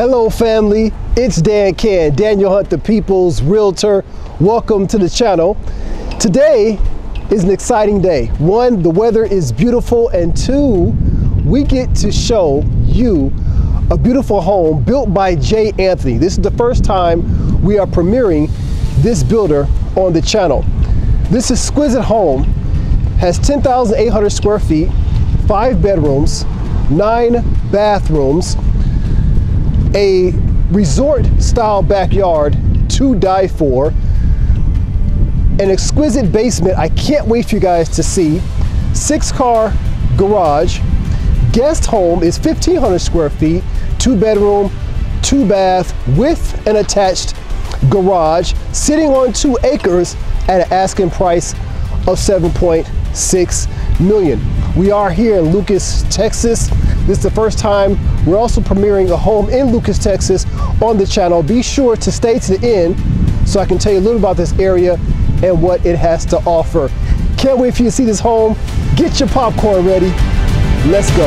Hello family, it's Dan Can, Daniel Hunt, the People's Realtor. Welcome to the channel. Today is an exciting day. One, the weather is beautiful, and two, we get to show you a beautiful home built by J. Anthony. This is the first time we are premiering this builder on the channel. This exquisite home has 10,800 square feet, 5 bedrooms, 9 bathrooms, a resort style backyard to die for, an exquisite basement I can't wait for you guys to see, 6-car garage, guest home is 1,500 square feet, 2-bedroom, 2-bath with an attached garage, sitting on 2 acres at an asking price of $7.6 million. We are here in Lucas, Texas. This is the first time we're also premiering a home in Lucas, Texas on the channel. Be sure to stay to the end so I can tell you a little about this area and what it has to offer. Can't wait for you to see this home. Get your popcorn ready. Let's go.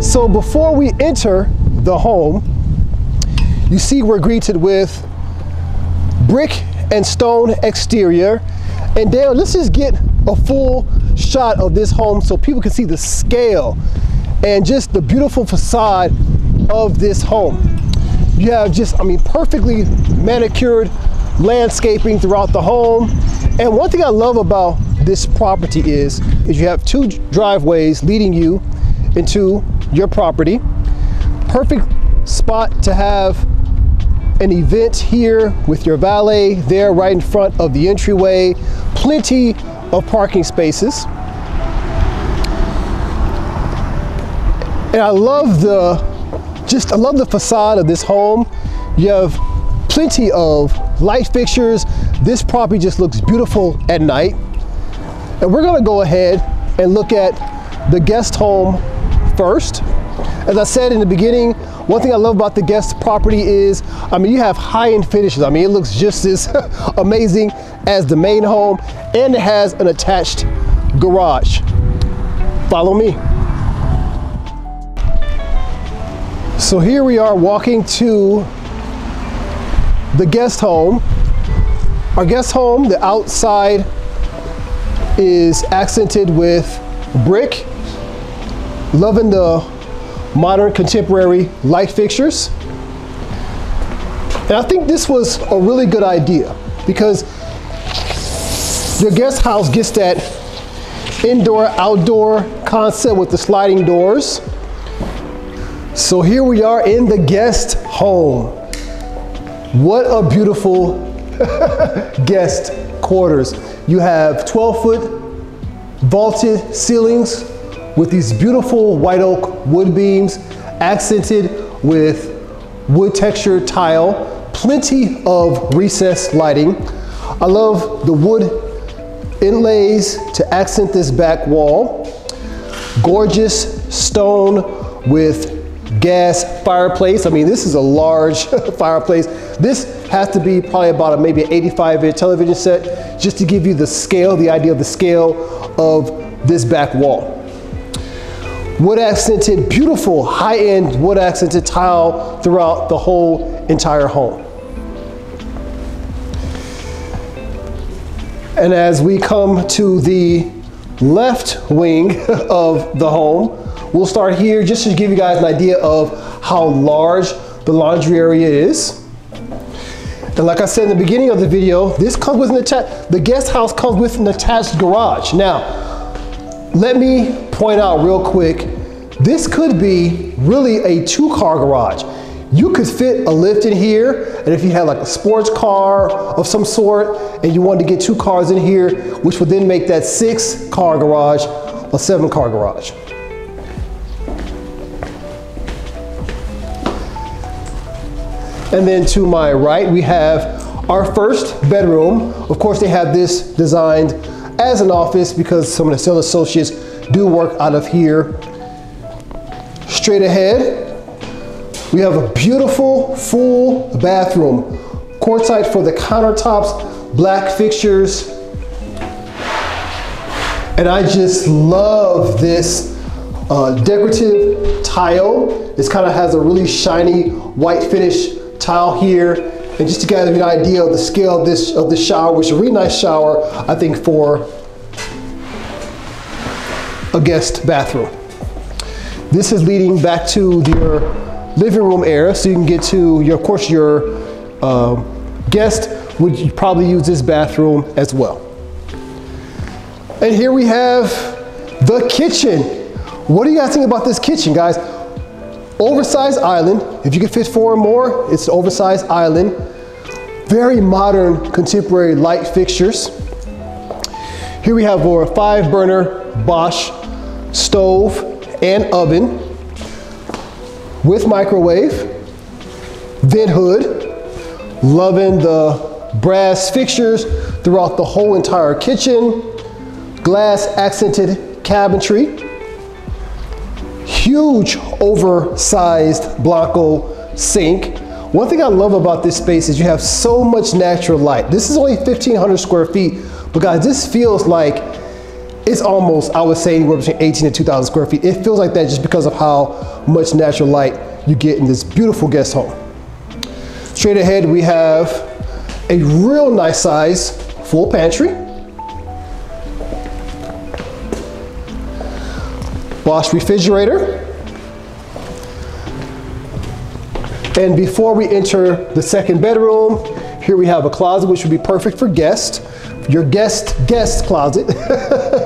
So before we enter the home, you see we're greeted with brick and stone exterior. And Dan, let's just get a full shot of this home so people can see the scale and just the beautiful facade of this home. You have just, I mean, perfectly manicured landscaping throughout the home. And one thing I love about this property is you have 2 driveways leading you into your property. Perfect spot to have an event here with your valet there right in front of the entryway. Plenty of parking spaces. And I love the facade of this home. You have plenty of light fixtures. This property just looks beautiful at night. And we're gonna go ahead and look at the guest home first. As I said in the beginning, one thing I love about the guest property is, I mean, you have high-end finishes. I mean, it looks just as amazing as the main home, and it has an attached garage. Follow me. So here we are walking to the guest home. Our guest home, the outside is accented with brick. Loving the modern contemporary light fixtures. And I think this was a really good idea because your guest house gets that indoor outdoor concept with the sliding doors. So here we are in the guest home. What a beautiful guest quarters. You have 12-foot vaulted ceilings with these beautiful white oak wood beams accented with wood textured tile, plenty of recessed lighting. I love the wood inlays to accent this back wall. Gorgeous stone with gas fireplace. I mean, this is a large fireplace. This has to be probably about maybe an 85-inch television set, just to give you the scale, the idea of the scale of this back wall. Wood accented, beautiful high-end wood accented tile throughout the whole entire home. And as we come to the left wing of the home, we'll start here just to give you guys an idea of how large the laundry area is. And like I said in the beginning of the video, this comes with an attached, the guest house comes with an attached garage. Now, let me point out real quick, this could be really a two-car garage. You could fit a lift in here, and if you had like a sports car of some sort, and you wanted to get two cars in here, which would then make that six-car garage a seven-car garage. And then to my right, we have our first bedroom. Of course, they have this designed as an office because some of the sales associates do work out of here. Straight ahead, we have a beautiful full bathroom. Quartzite for the countertops, black fixtures. And I just love this decorative tile. This kind of has a really shiny white finish tile here, and just to give you an idea of the scale of the shower, which is a really nice shower, I think, for a guest bathroom. This is leading back to your living room area, so you can get to your, of course, your guest would probably use this bathroom as well. And here we have the kitchen. What do you guys think about this kitchen, guys? Oversized island. If you can fit four or more, it's an oversized island. Very modern, contemporary light fixtures. Here we have our 5-burner Bosch stove and oven with microwave, vent hood. Loving the brass fixtures throughout the whole entire kitchen. Glass accented cabinetry. Huge oversized Blanco sink. One thing I love about this space is you have so much natural light. This is only 1,500 square feet, but guys, this feels like it's almost, I would say, anywhere between 1,800 and 2,000 square feet. It feels like that just because of how much natural light you get in this beautiful guest home. Straight ahead, we have a real nice size full pantry. Bosch refrigerator. And before we enter the second bedroom, here we have a closet, which would be perfect for guests. Your guest closet,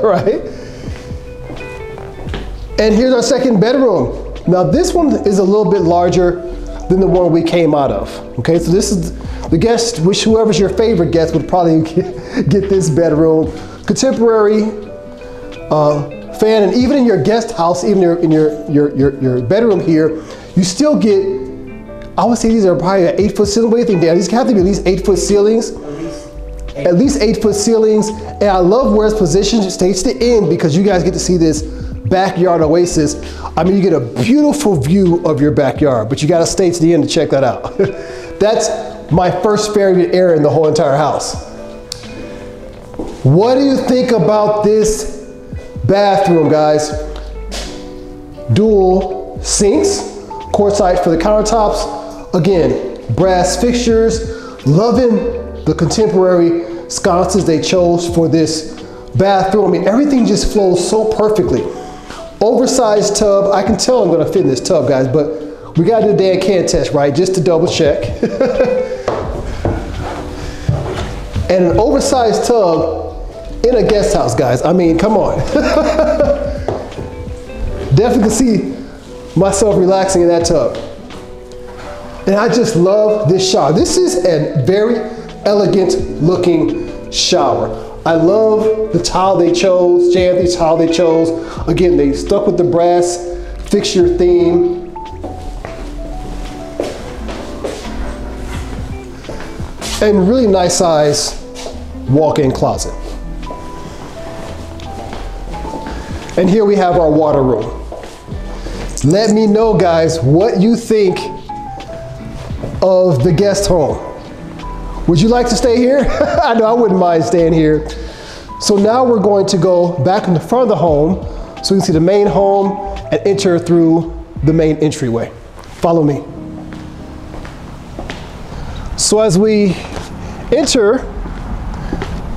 right? And here's our second bedroom. Now this one is a little bit larger than the one we came out of. Okay, so this is the guest, which whoever's your favorite guest would probably get this bedroom. Contemporary, fan, and even in your guest house, even your bedroom here, you still get, I would say these are probably an 8-foot ceiling. What do you think, Dan? These have to be at least 8-foot ceilings. At least eight foot ceilings. And I love where it's positioned. It stays to end because you guys get to see this backyard oasis. I mean, you get a beautiful view of your backyard, but you got to stay to the end to check that out. That's my first favorite area in the whole entire house. What do you think about this bathroom, guys? Dual sinks, quartzite for the countertops, again, brass fixtures. Loving the contemporary sconces they chose for this bathroom. I mean, everything just flows so perfectly. Oversized tub. I can tell I'm gonna fit in this tub, guys, but we gotta do a Dan Can test, right? Just to double check. And an oversized tub in a guest house, guys. I mean, come on. Definitely can see myself relaxing in that tub. And I just love this shower. This is a very elegant looking shower. I love the tile they chose, J. Anthony tile they chose. Again, they stuck with the brass fixture theme. And really nice size walk-in closet. And here we have our water room. Let me know, guys, what you think of the guest home. Would you like to stay here? I know I wouldn't mind staying here. So now we're going to go back in the front of the home so you can see the main home and enter through the main entryway. Follow me. So as we enter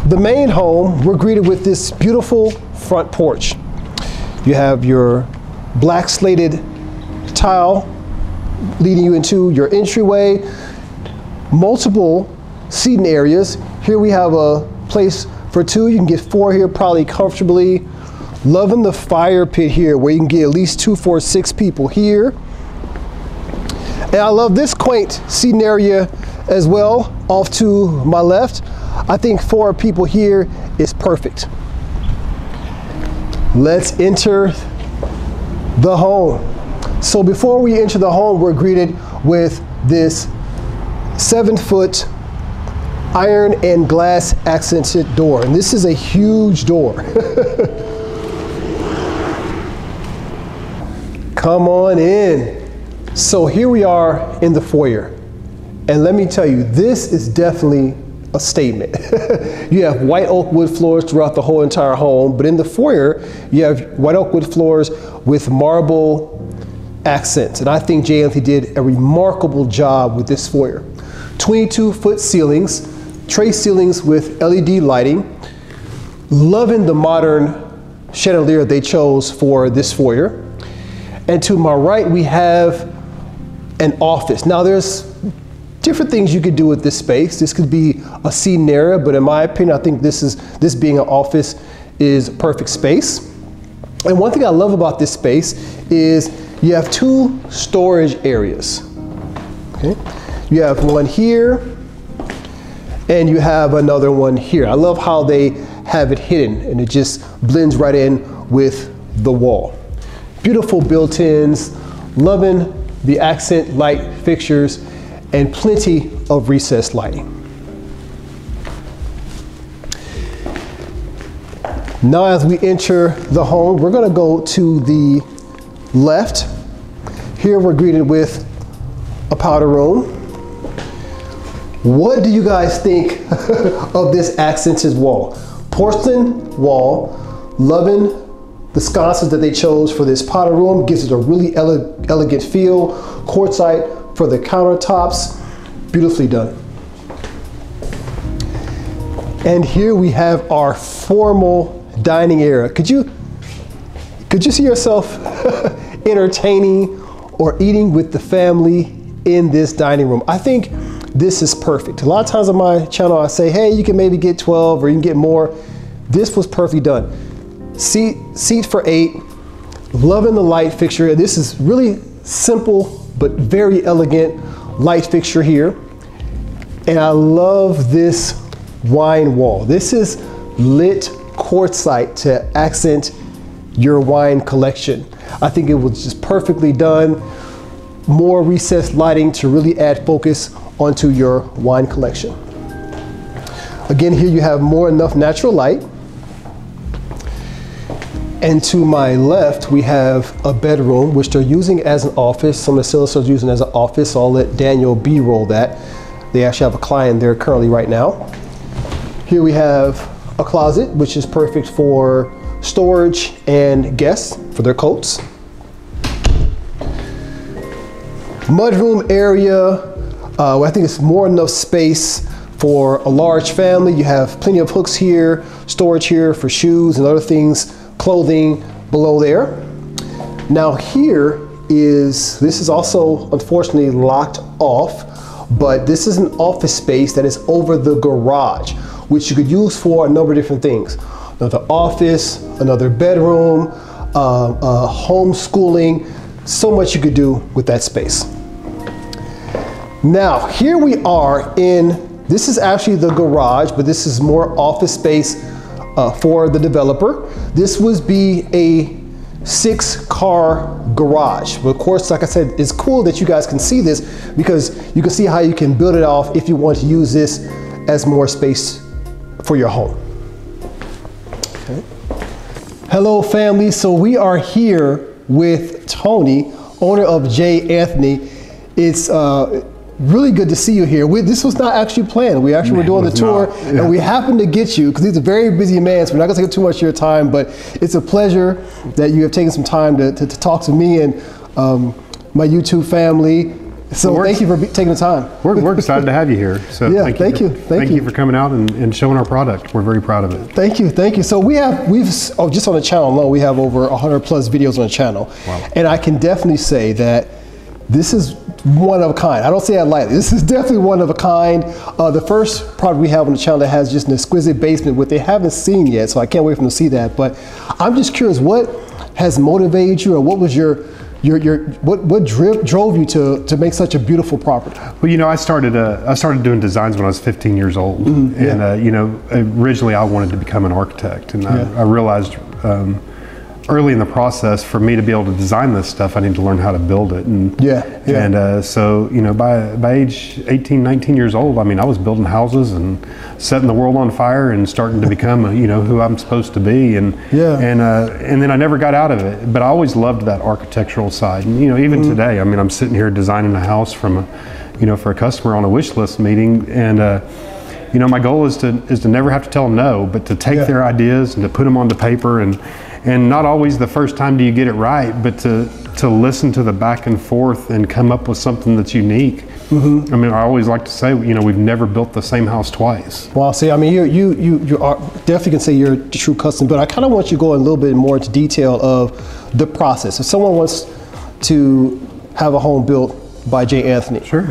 the main home, we're greeted with this beautiful front porch. You have your black slated tile leading you into your entryway, multiple seating areas. Here we have a place for two. You can get four here probably comfortably. Loving the fire pit here where you can get at least 2, 4, 6 people here. And I love this quaint seating area as well off to my left. I think 4 people here is perfect. Let's enter the home. So before we enter the home, we're greeted with this 7-foot iron and glass accented door. And this is a huge door. Come on in. So here we are in the foyer. And let me tell you, this is definitely a statement. You have white oak wood floors throughout the whole entire home, but in the foyer, you have white oak wood floors with marble accents. And I think J. Anthony did a remarkable job with this foyer. 22-foot ceilings, tray ceilings with LED lighting. Loving the modern chandelier they chose for this foyer. And to my right, we have an office. Now there's different things you could do with this space. This could be a seating area, but in my opinion, I think this being an office is perfect space. And one thing I love about this space is you have 2 storage areas. Okay, you have one here, and you have another one here. I love how they have it hidden, and it just blends right in with the wall. Beautiful built-ins, loving the accent light fixtures, and plenty of recessed lighting. Now as we enter the home, we're gonna go to the left. Here we're greeted with a powder room. What do you guys think of this accented wall? Porcelain wall, loving the sconces that they chose for this powder room, gives it a really elegant feel. Quartzite for the countertops, beautifully done. And here we have our formal dining area. Could you see yourself entertaining or eating with the family in this dining room? I think this is perfect. A lot of times on my channel, I say, hey, you can maybe get 12 or you can get more. This was perfectly done. Seat for 8, loving the light fixture. This is really simple, but very elegant light fixture here. And I love this wine wall. This is lit quartzite to accent your wine collection. I think it was just perfectly done. More recessed lighting to really add focus onto your wine collection. Again, here you have more enough natural light. And to my left, we have a bedroom, which they're using as an office. Some of the sellers are using as an office, so I'll let Daniel B-roll that. They actually have a client there currently right now. Here we have a closet, which is perfect for storage and guests for their coats. Mudroom area, I think it's more enough space for a large family. You have plenty of hooks here, storage here for shoes and other things, clothing below there. Now here is, this is also unfortunately locked off, but this is an office space that is over the garage, which you could use for a number of different things. Another office, another bedroom, homeschooling, so much you could do with that space. Now here we are in, this is actually the garage, but this is more office space for the developer. This would be a 6-car garage. But of course, like I said, it's cool that you guys can see this because you can see how you can build it off if you want to use this as more space for your home. Okay. Hello family, so we are here with Tony, owner of J. Anthony. It's really good to see you here. This was not actually planned. We actually were doing the tour and we happened to get you because he's a very busy man, so we're not gonna take up too much of your time, but it's a pleasure that you have taken some time to talk to me and my YouTube family. So thank you for taking the time. We're excited to have you here. So yeah, thank you for coming out and showing our product. We're very proud of it. Thank you, thank you. So we have, just on the channel alone, we have over 100 plus videos on the channel. Wow. And I can definitely say that this is one of a kind. I don't say that lightly. This is definitely one of a kind. The first product we have on the channel that has just an exquisite basement, which they haven't seen yet, so I can't wait for them to see that. But I'm just curious, what has motivated you, or what was what drove you to make such a beautiful property? Well, you know, I started doing designs when I was 15 years old, and you know, originally I wanted to become an architect, and I realized early in the process, for me to be able to design this stuff, I need to learn how to build it. And so you know, by age 18, 19 years old, I mean, I was building houses and setting the world on fire and starting to become you know, who I'm supposed to be. And and then I never got out of it, but I always loved that architectural side. And you know, even today, I mean, I'm sitting here designing a house from a, you know, for a customer on a wish list meeting, and you know, my goal is to never have to tell them no, but to take their ideas and to put them onto paper. And not always the first time do you get it right, but to listen to the back and forth and come up with something that's unique. I mean, I always like to say, you know, we've never built the same house twice. Well, see, I mean, you are, definitely can say you're a true customer, but I kind of want you to go a little bit more into detail of the process. If someone wants to have a home built by J. Anthony. Sure.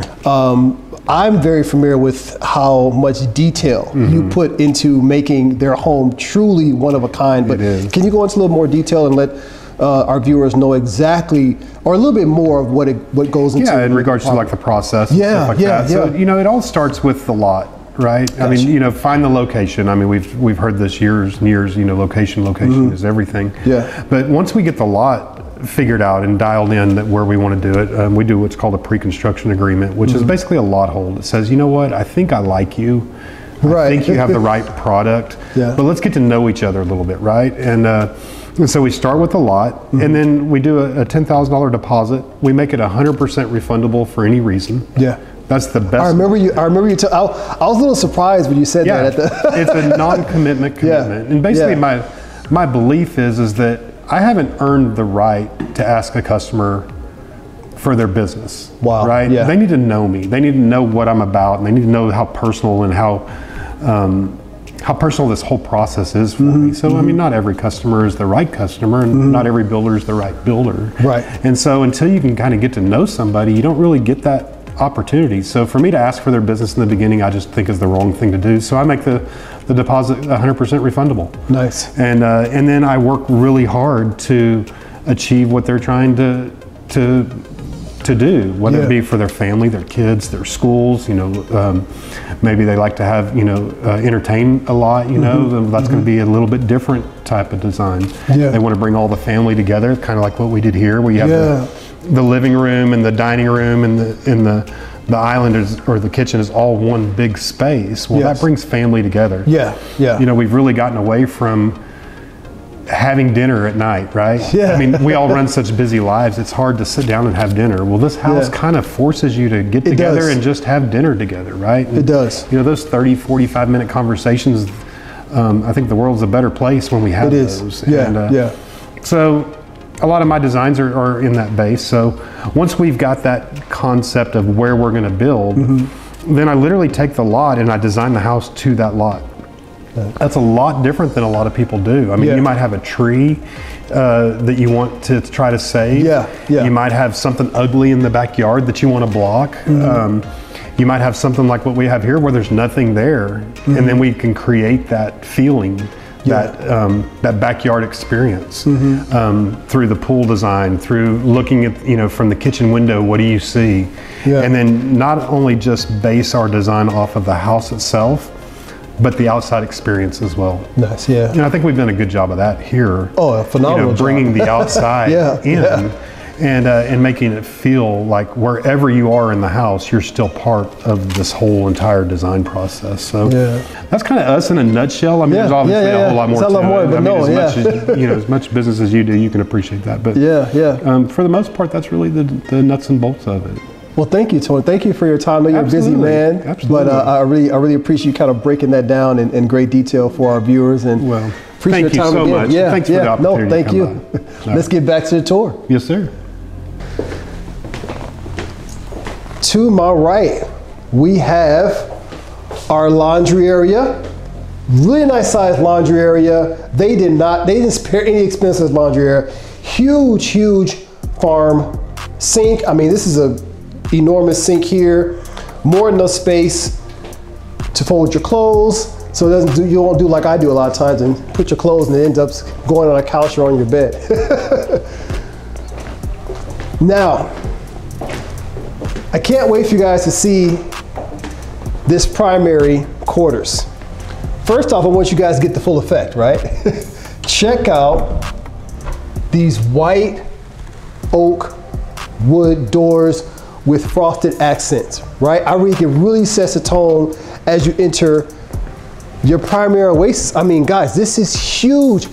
I'm very familiar with how much detail you put into making their home truly one of a kind, but can you go into a little more detail and let our viewers know exactly, or a little bit more of what goes into in regards to like the process and stuff like that. So, you know, it all starts with the lot, right? Gotcha. I mean, you know, find the location. I mean, we've heard this years and years, you know, location is everything. Yeah. But once we get the lot figured out and dialed in that where we want to do it, we do what's called a pre-construction agreement, which is basically a lot hold. It says, you know what, I think I like you. I think you have the right product, but let's get to know each other a little bit, right? And so we start with a lot, and then we do a $10,000 deposit. We make it 100% refundable for any reason. Yeah. That's the best. I remember you. I was a little surprised when you said that. It's a non-commitment commitment. And basically my belief is that I haven't earned the right to ask a customer for their business. Wow. Right? Yeah. They need to know me. They need to know what I'm about, and they need to know how personal and how personal this whole process is for me. So I mean, not every customer is the right customer, and not every builder is the right builder. Right. And so until you can kind of get to know somebody, you don't really get that opportunity. So for me to ask for their business in the beginning, I just think is the wrong thing to do. So I make the deposit 100% refundable. Nice. And then I work really hard to achieve what they're trying to do, whether it be for their family, their kids, their schools. You know, maybe they like to have, you know, entertain a lot. You know, that's going to be a little bit different type of design. Yeah. They want to bring all the family together, kind of like what we did here, where you have the living room and the dining room and the island or the kitchen is all one big space. Well, that brings family together. Yeah, yeah. You know, we've really gotten away from having dinner at night, right? Yeah. I mean, we all run such busy lives, it's hard to sit down and have dinner. Well, this house kind of forces you to get together and just have dinner together, right? And, it does. You know, those 30, 45-minute conversations, I think the world's a better place when we have those. It is, yeah, So, a lot of my designs are in that base. So once we've got that concept of where we're going to build, then I literally take the lot and I design the house to that lot. That's a lot different than a lot of people do. I mean, you might have a tree that you want to try to save. Yeah, yeah. You might have something ugly in the backyard that you want to block. You might have something like what we have here where there's nothing there. And then we can create that feeling. That backyard experience through the pool design, through looking at, you know, from the kitchen window, what do you see? And then not only just base our design off of the house itself, but the outside experience as well. Nice, yeah. And I think we've done a good job of that here. Oh, a phenomenal job. Bringing the outside in. Yeah. And making it feel like wherever you are in the house, you're still part of this whole entire design process. So that's kind of us in a nutshell. I mean, there's obviously a whole lot more to it. As much as, you know, as much business as you do, you can appreciate that. But for the most part, that's really the nuts and bolts of it. Well, thank you, Tony. Thank you for your time. I know you're a busy man, but I really appreciate you kind of breaking that down in great detail for our viewers. And appreciate your time again. Much. Yeah, thanks for the opportunity. No, thank you. Let's get back to the tour. Yes, sir. To my right, we have our laundry area. Really nice sized laundry area. They didn't spare any expense in this laundry area. Huge, huge farm sink. I mean, this is a enormous sink here. More than enough space to fold your clothes. So it doesn't do, you won't do like I do a lot of times and put your clothes and it ends up going on a couch or on your bed. Now, I can't wait for you guys to see this primary quarters. First off, I want you guys to get the full effect, right? Check out these white oak wood doors with frosted accents, right? I think it really sets the tone as you enter your primary oasis. I mean, guys, this is huge,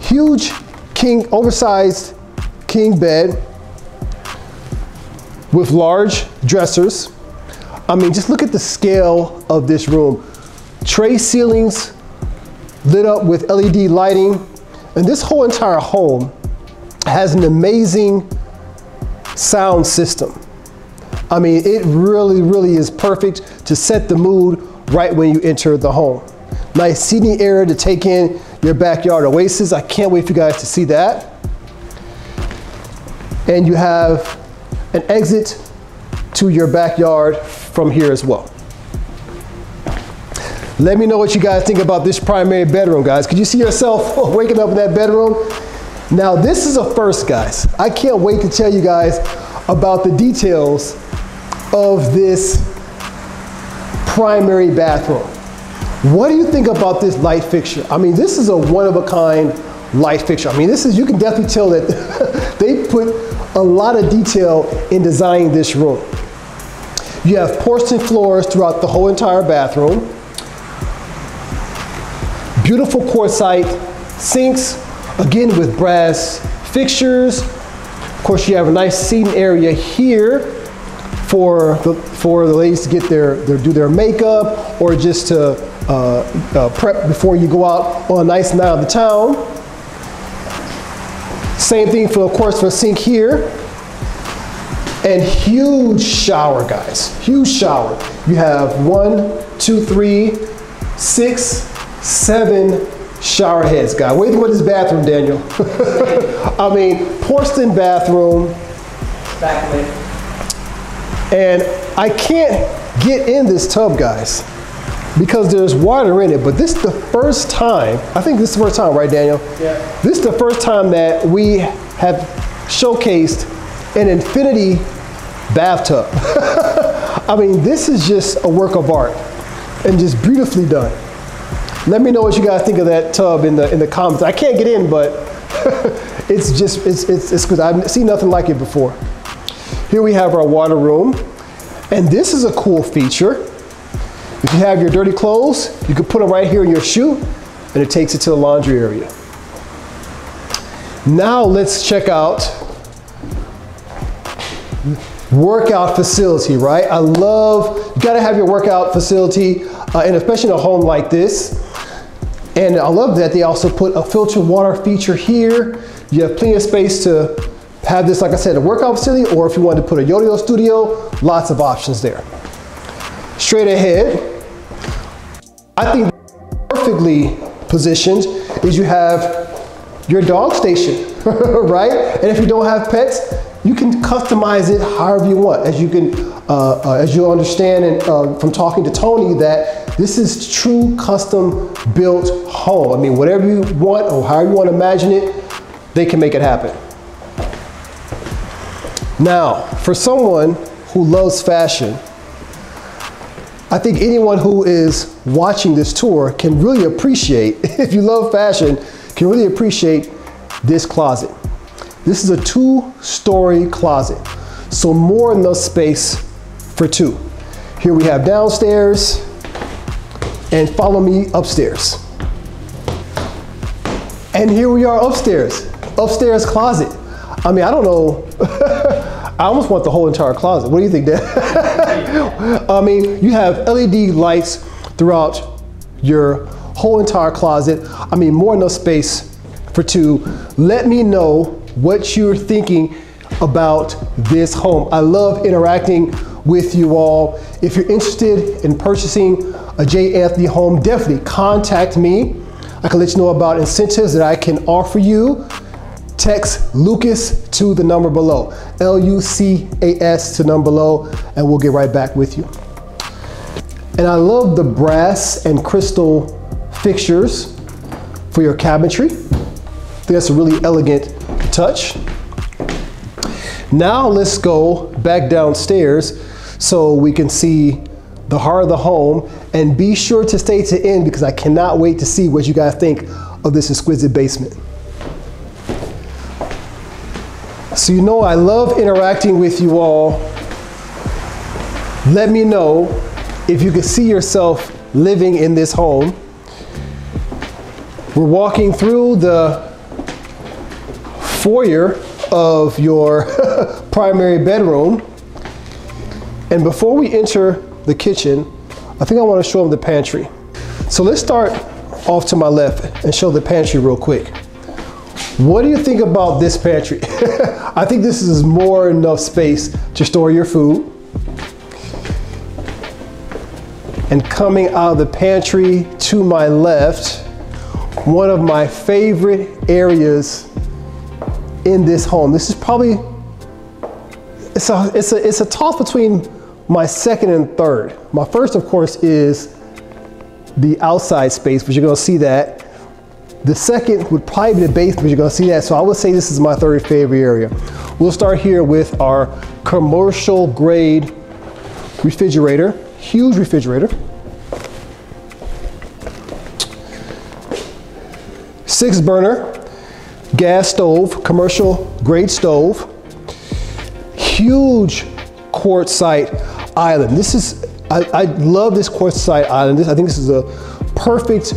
huge king, oversized king bed with large dressers. I mean, just look at the scale of this room. Tray ceilings lit up with LED lighting. And this whole entire home has an amazing sound system. I mean, it really, really is perfect to set the mood right when you enter the home. Nice seating area to take in your backyard oasis. I can't wait for you guys to see that. And you have an exit to your backyard from here as well. Let me know what you guys think about this primary bedroom, guys. Could you see yourself waking up in that bedroom? Now, this is a first, guys. I can't wait to tell you guys about the details of this primary bathroom. What do you think about this light fixture? I mean, this is a one-of-a-kind light fixture. I mean, this is, you can definitely tell that they put a lot of detail in designing this room. You have porcelain floors throughout the whole entire bathroom. Beautiful quartzite sinks, again with brass fixtures. Of course, you have a nice seating area here for the ladies to get do their makeup or just to prep before you go out on a nice night out of the town. Same thing for a sink here. And huge shower, guys, huge shower. You have 1, 2, 3, 6, 7 shower heads, guys. What do you think about this bathroom, Daniel? I mean, porcelain bathroom. Backlit. And I can't get in this tub, guys, because there's water in it, but this is the first time, I think this is the first time, right, Daniel? Yeah. This is the first time that we have showcased an infinity bathtub. I mean, this is just a work of art and just beautifully done. Let me know what you guys think of that tub in the comments. I can't get in, but it's just, it's good. I've seen nothing like it before. Here we have our water room, and this is a cool feature. If you have your dirty clothes, you can put them right here in your chute, and it takes it to the laundry area. Now let's check out workout facility, right? I love, you gotta have your workout facility, and especially in a home like this. And I love that they also put a filtered water feature here. You have plenty of space to have this, like I said, a workout facility, or if you wanted to put a yo-yo studio, lots of options there. Straight ahead, I think perfectly positioned is you have your dog station, right? And if you don't have pets, you can customize it however you want. As you can, as you'll understand and, from talking to Tony, that this is true custom built home. I mean, whatever you want or however you want to imagine it, they can make it happen. Now, for someone who loves fashion, I think anyone who is watching this tour can really appreciate, if you love fashion, can really appreciate this closet. This is a two-story closet, so more than enough space for two. Here we have downstairs, and follow me upstairs. And here we are upstairs, upstairs closet. I mean, I don't know, I almost want the whole entire closet. What do you think, Dan? I mean, you have LED lights throughout your whole entire closet. I mean, more than enough space for two. Let me know what you're thinking about this home. I love interacting with you all. If you're interested in purchasing a J. Anthony home, definitely contact me. I can let you know about incentives that I can offer you. Text Lucas to the number below, L-U-C-A-S to number below, and we'll get right back with you. And I love the brass and crystal fixtures for your cabinetry. I think that's a really elegant touch. Now let's go back downstairs so we can see the heart of the home, and be sure to stay to the end because I cannot wait to see what you guys think of this exquisite basement. So you know I love interacting with you all. Let me know if you can see yourself living in this home. We're walking through the foyer of your primary bedroom. And before we enter the kitchen, I think I want to show them the pantry. So let's start off to my left and show the pantry real quick. What do you think about this pantry? I think this is more than enough space to store your food. And coming out of the pantry to my left, one of my favorite areas in this home. This is probably, it's a toss between my second and third. My first, of course, is the outside space, but you're gonna see that. The second would probably be the basement, but you're gonna see that. So I would say this is my third favorite area. We'll start here with our commercial grade refrigerator, huge refrigerator. 6-burner, gas stove, commercial grade stove. Huge quartzite island. This is, I love this quartzite island. I think this is a perfect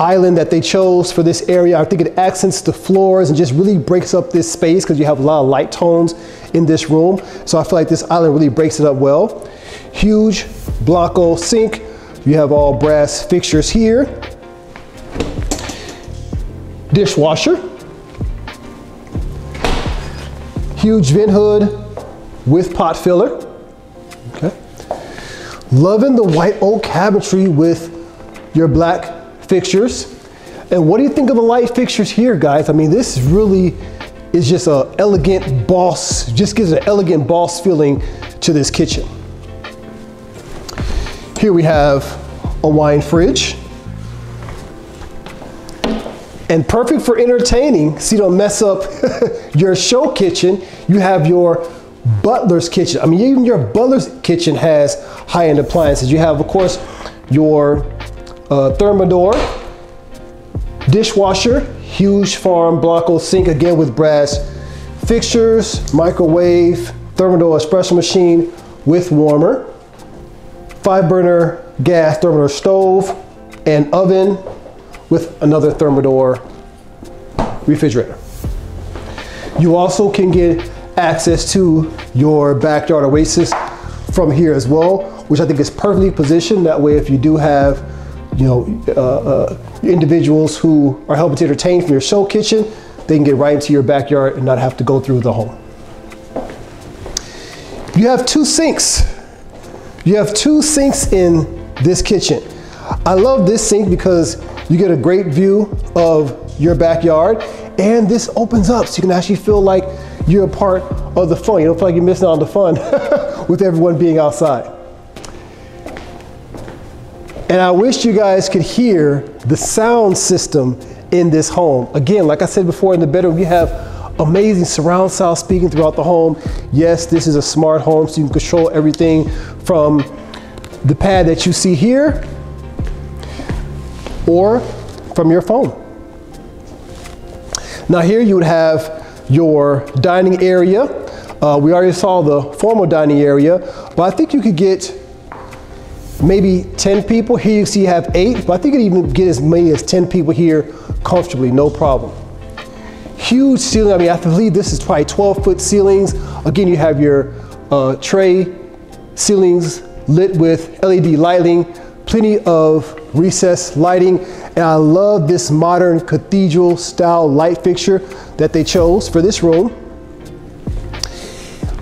island that they chose for this area. I think it accents the floors and just really breaks up this space because you have a lot of light tones in this room. So I feel like this island really breaks it up well. Huge Blanco sink. You have all brass fixtures here. Dishwasher. Huge vent hood with pot filler. Okay. Loving the white oak cabinetry with your black fixtures. And what do you think of the light fixtures here, guys? I mean, this really is just an elegant Bosch, just gives an elegant Bosch feeling to this kitchen. Here we have a wine fridge. And perfect for entertaining, so you don't mess up your show kitchen. You have your butler's kitchen. I mean, even your butler's kitchen has high-end appliances. You have, of course, your Thermador, dishwasher, huge farm Blanco sink, again with brass fixtures, microwave, Thermador espresso machine with warmer, 5-burner gas Thermador stove and oven with another Thermador refrigerator. You also can get access to your backyard oasis from here as well, which I think is perfectly positioned. That way, if you do have, you know, individuals who are helping to entertain from your show kitchen, they can get right into your backyard and not have to go through the home. You have two sinks. You have two sinks in this kitchen. I love this sink because you get a great view of your backyard and this opens up so you can actually feel like you're a part of the fun. You don't feel like you're missing out on the fun with everyone being outside. And I wish you guys could hear the sound system in this home. Again, like I said before, in the bedroom, you have amazing surround sound speaking throughout the home. Yes, this is a smart home, so you can control everything from the pad that you see here or from your phone. Now here you would have your dining area. We already saw the formal dining area, but I think you could get maybe 10 people. Here you see you have 8, but I think you could even get as many as 10 people here comfortably, no problem. Huge ceiling, I mean, I believe this is probably 12-foot ceilings. Again, you have your tray ceilings lit with LED lighting, plenty of recessed lighting, and I love this modern cathedral style light fixture that they chose for this room.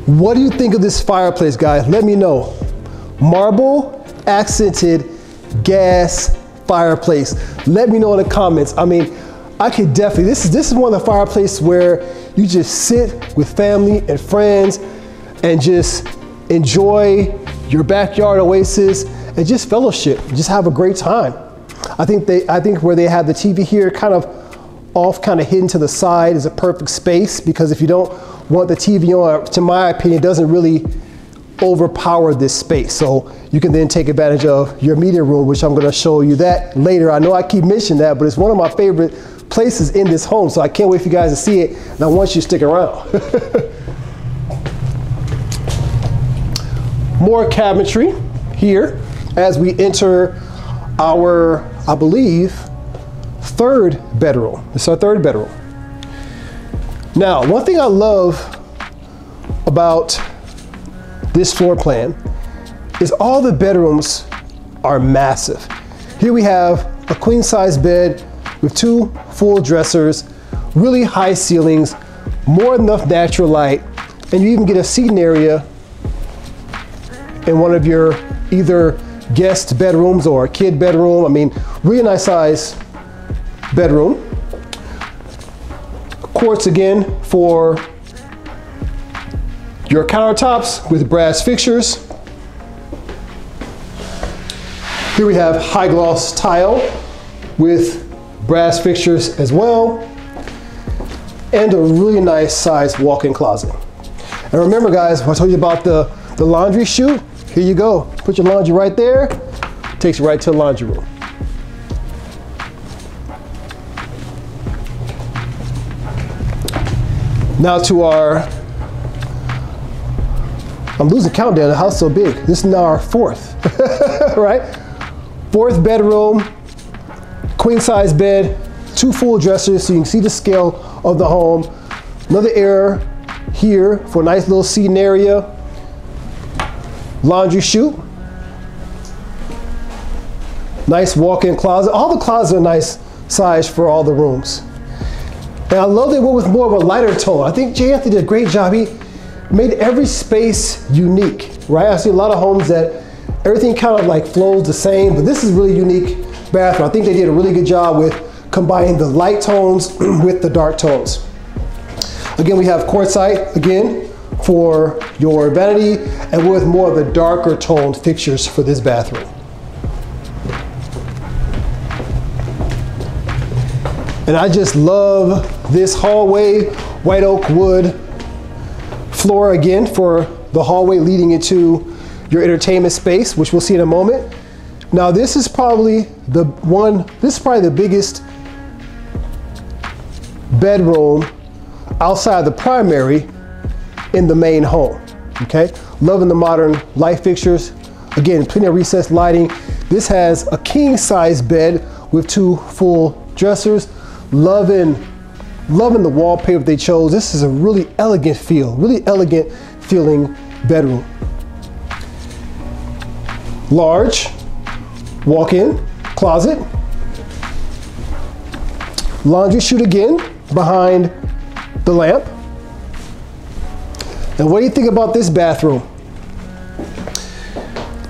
What do you think of this fireplace, guys? Let me know. Marble accented gas fireplace. Let me know in the comments. I mean, I could definitely, this is one of the fireplaces where you just sit with family and friends and just enjoy your backyard oasis and just fellowship, just have a great time. I think where they have the TV here kind of off, kind of hidden to the side is a perfect space, because if you don't want the TV on, to my opinion, it doesn't really overpower this space. So you can then take advantage of your media room, which I'm gonna show you that later. I know I keep mentioning that, but it's one of my favorite places in this home. So I can't wait for you guys to see it, and I want you to stick around. More cabinetry here as we enter our, I believe, third bedroom. It's our third bedroom. Now, one thing I love about this floor plan is all the bedrooms are massive. Here we have a queen size bed with 2 full dressers, really high ceilings, more than enough natural light, and you even get a seating area in one of your either guest bedrooms or a kid bedroom. I mean, really nice size bedroom. Quartz again for your countertops with brass fixtures. Here we have high gloss tile with brass fixtures as well, and a really nice size walk-in closet. And remember guys, I told you about the laundry chute. Here you go. Put your laundry right there. Takes you right to the laundry room. Now to our, I'm losing count there, the house is so big. This is now our fourth, right? Fourth bedroom, queen size bed, 2 full dressers, so you can see the scale of the home. Another area here for a nice little seating area. Laundry chute, nice walk-in closet. All the closets are nice size for all the rooms. And I love they went with more of a lighter tone. I think J. Anthony did a great job. He made every space unique, right? I see a lot of homes that everything kind of like flows the same, but this is really unique bathroom. I think they did a really good job with combining the light tones with the dark tones. Again, we have quartzite again for your vanity, and with more of the darker toned fixtures for this bathroom. And I just love this hallway, white oak wood floor again for the hallway leading into your entertainment space, which we'll see in a moment. Now this is probably the biggest bedroom outside the primary in the main home, okay? Loving the modern light fixtures. Again, plenty of recessed lighting. This has a king size bed with 2 full dressers. Loving the wallpaper they chose. This is a really elegant feel, really elegant feeling bedroom. Large walk-in closet. Laundry chute again behind the lamp. And what do you think about this bathroom?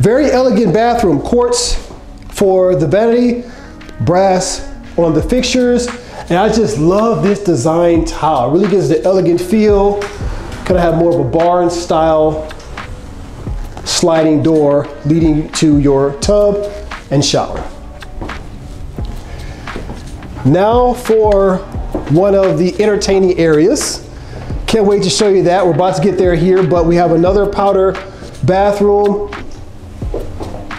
Very elegant bathroom. Quartz for the vanity, brass on the fixtures. And I just love this design tile. It really gives the elegant feel. Kind of have more of a barn style sliding door leading to your tub and shower. Now for one of the entertaining areas. Can't wait to show you that. We're about to get there here, but we have another powder bathroom,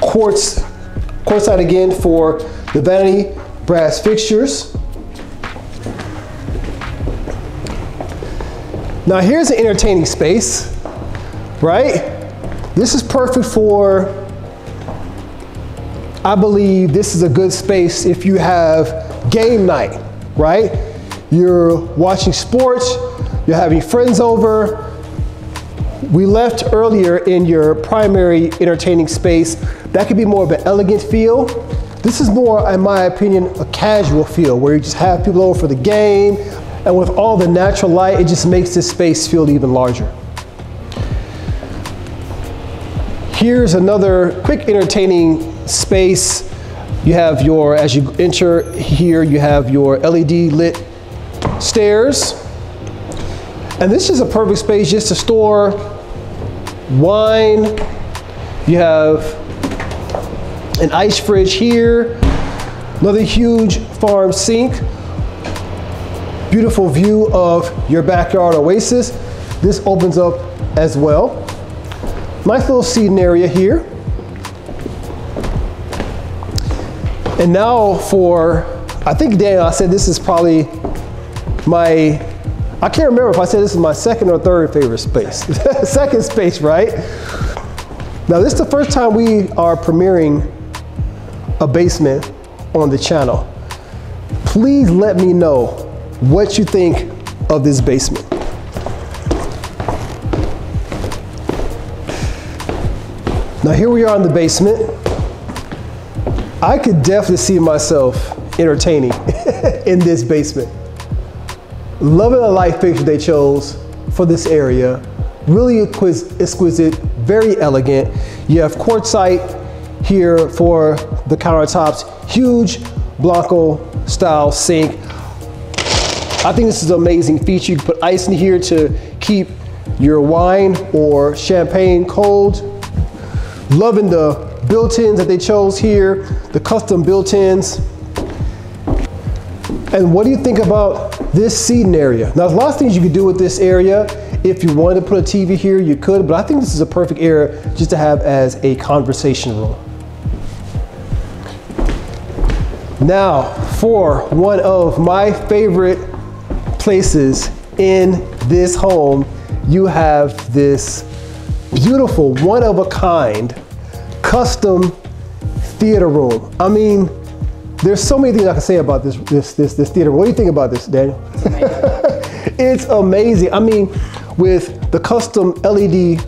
quartzite again for the vanity brass fixtures. Now here's an entertaining space, right? This is perfect for, I believe this is a good space if you have game night, right? You're watching sports, you're having friends over. We left earlier in your primary entertaining space. That could be more of an elegant feel. This is more, in my opinion, a casual feel where you just have people over for the game. And with all the natural light, it just makes this space feel even larger. Here's another quick entertaining space. You have your, as you enter here, you have your LED lit stairs. And this is a perfect space just to store wine. You have an ice fridge here, another huge farm sink, beautiful view of your backyard oasis. This opens up as well. Nice little seating area here. And now for, I think Daniel, I said this is probably my, I can't remember if I said this is my second or third favorite space. Second space, right? Now this is the first time we are premiering a basement on the channel. Please let me know what you think of this basement. Now here we are in the basement. I could definitely see myself entertaining in this basement. Loving the light fixture they chose for this area. Really exquisite, very elegant. You have quartzite here for the countertops. Huge Blanco style sink. I think this is an amazing feature. You can put ice in here to keep your wine or champagne cold. Loving the built-ins that they chose here, the custom built-ins. And what do you think about this seating area? Now, there's lots of things you could do with this area. If you wanted to put a TV here, you could, but I think this is a perfect area just to have as a conversation room. Now, for one of my favorite places in this home, you have this beautiful, one-of-a-kind, custom theater room. I mean, there's so many things I can say about this theater room. What do you think about this, Daniel? It's amazing. It's amazing. I mean, with the custom LED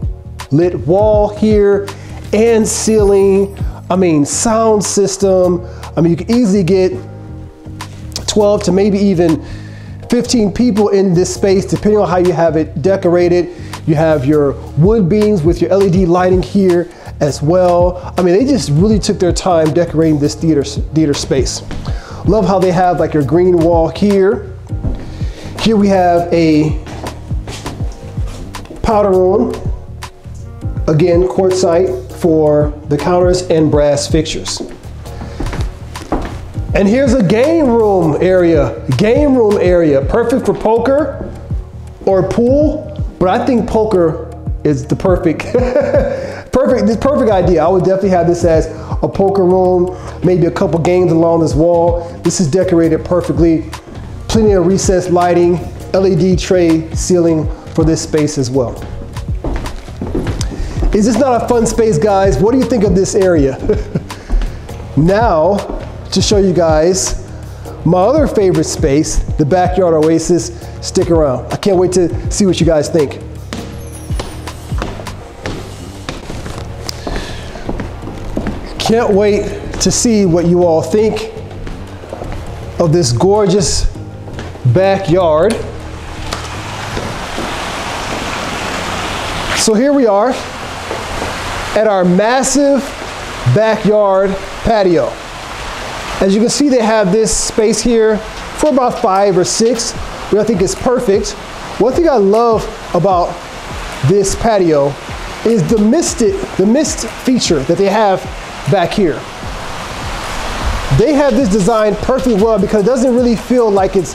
lit wall here and ceiling, I mean, sound system. I mean, you can easily get 12 to maybe even 15 people in this space, depending on how you have it decorated. You have your wood beams with your LED lighting here as well. I mean, they just really took their time decorating this theater space. Love how they have like your green wall here. Here we have a powder room. Again, quartzite for the counters and brass fixtures. And here's a game room area. Game room area, perfect for poker or pool. But I think poker is the perfect idea. I would definitely have this as a poker room, maybe a couple games along this wall. This is decorated perfectly. Plenty of recessed lighting, LED tray ceiling for this space as well. Is this not a fun space, guys? What do you think of this area? Now, to show you guys my other favorite space, the backyard oasis. Stick around. I can't wait to see what you guys think. Can't wait to see what you all think of this gorgeous backyard. So here we are at our massive backyard patio. As you can see, they have this space here for about 5 or 6. I think it's perfect. One thing I love about this patio is the mist feature that they have back here. They have this design perfectly well because it doesn't really feel like it's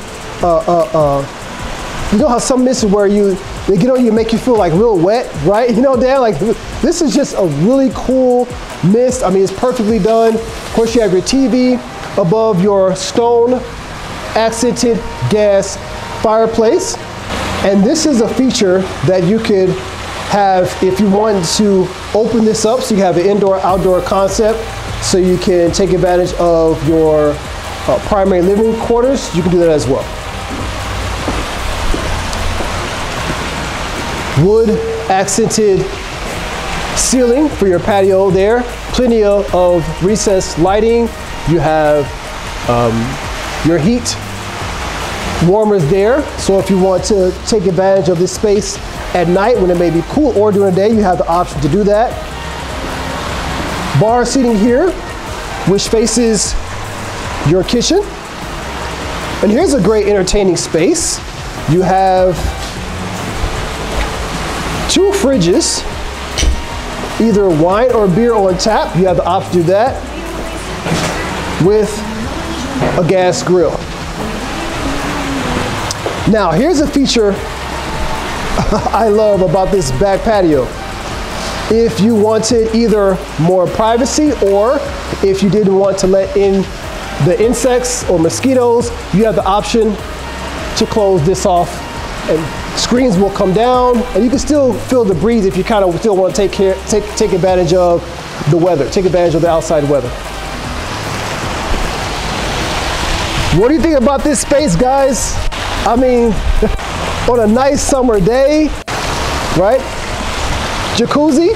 You know how some misses where they get on you and make you feel like real wet, right? You know, Dan, like this is just a really cool mist. I mean, it's perfectly done. Of course, you have your TV above your stone accented gas fireplace. And this is a feature that you could have if you wanted to open this up, so you have an indoor-outdoor concept, so you can take advantage of your primary living quarters. You can do that as well. Wood accented ceiling for your patio there. Plenty of recessed lighting. You have your heat warmers there. So if you want to take advantage of this space at night when it may be cool or during the day, you have the option to do that. Bar seating here, which faces your kitchen. And here's a great entertaining space. You have two fridges, either wine or beer on tap. You have the option to do that with a gas grill. Now, here's a feature I love about this back patio. If you wanted either more privacy, or if you didn't want to let in the insects or mosquitoes, you have the option to close this off and screens will come down, and you can still feel the breeze if you kind of still want to take advantage of the weather, take advantage of the outside weather. What do you think about this space, guys? I mean, on a nice summer day, right? Jacuzzi,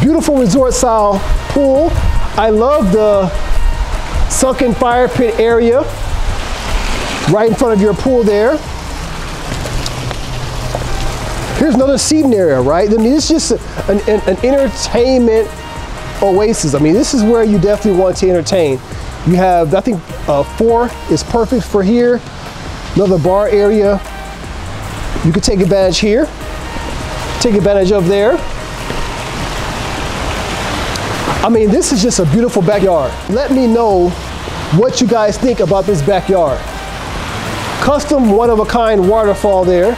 beautiful resort style pool. I love the sunken fire pit area right in front of your pool there. Here's another seating area, right? I mean, it's just an entertainment oasis. I mean, this is where you definitely want to entertain. You have, I think, 4 is perfect for here. Another bar area. You can take advantage here. Take advantage of there. I mean, this is just a beautiful backyard. Let me know what you guys think about this backyard. Custom one-of-a-kind waterfall there.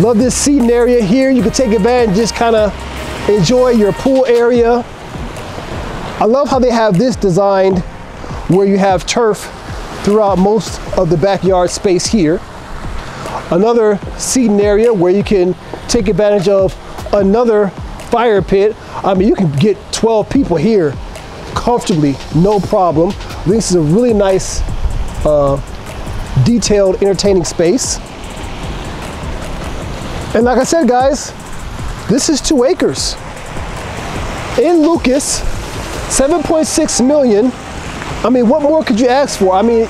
Love this seating area here. You can take advantage and just kind of enjoy your pool area. I love how they have this designed where you have turf throughout most of the backyard space here. Another seating area where you can take advantage of another fire pit. I mean, you can get 12 people here comfortably, no problem. This is a really nice, detailed, entertaining space. And like I said, guys, this is 2 acres. In Lucas, 7.6 million. I mean, what more could you ask for? I mean,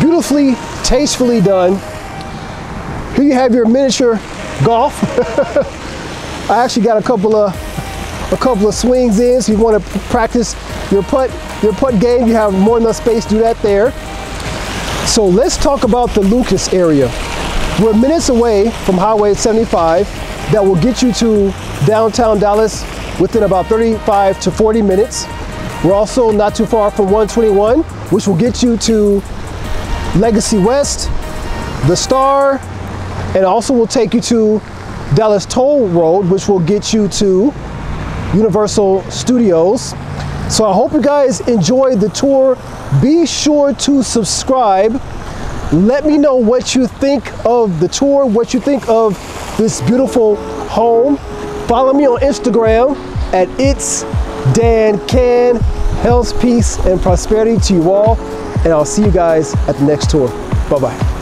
beautifully, tastefully done. Here you have your miniature golf. I actually got a couple of swings in, so you want to practice your putt game. You have more than enough space to do that there. So let's talk about the Lucas area. We're minutes away from Highway 75. That will get you to downtown Dallas within about 35 to 40 minutes. We're also not too far from 121, which will get you to Legacy West, The Star, and also will take you to Dallas Toll Road, which will get you to Universal Studios. So I hope you guys enjoyed the tour. Be sure to subscribe. Let me know what you think of the tour, what you think of this beautiful home. Follow me on Instagram at It's Dan Can. Health, peace, and prosperity to you all. And I'll see you guys at the next tour. Bye-bye.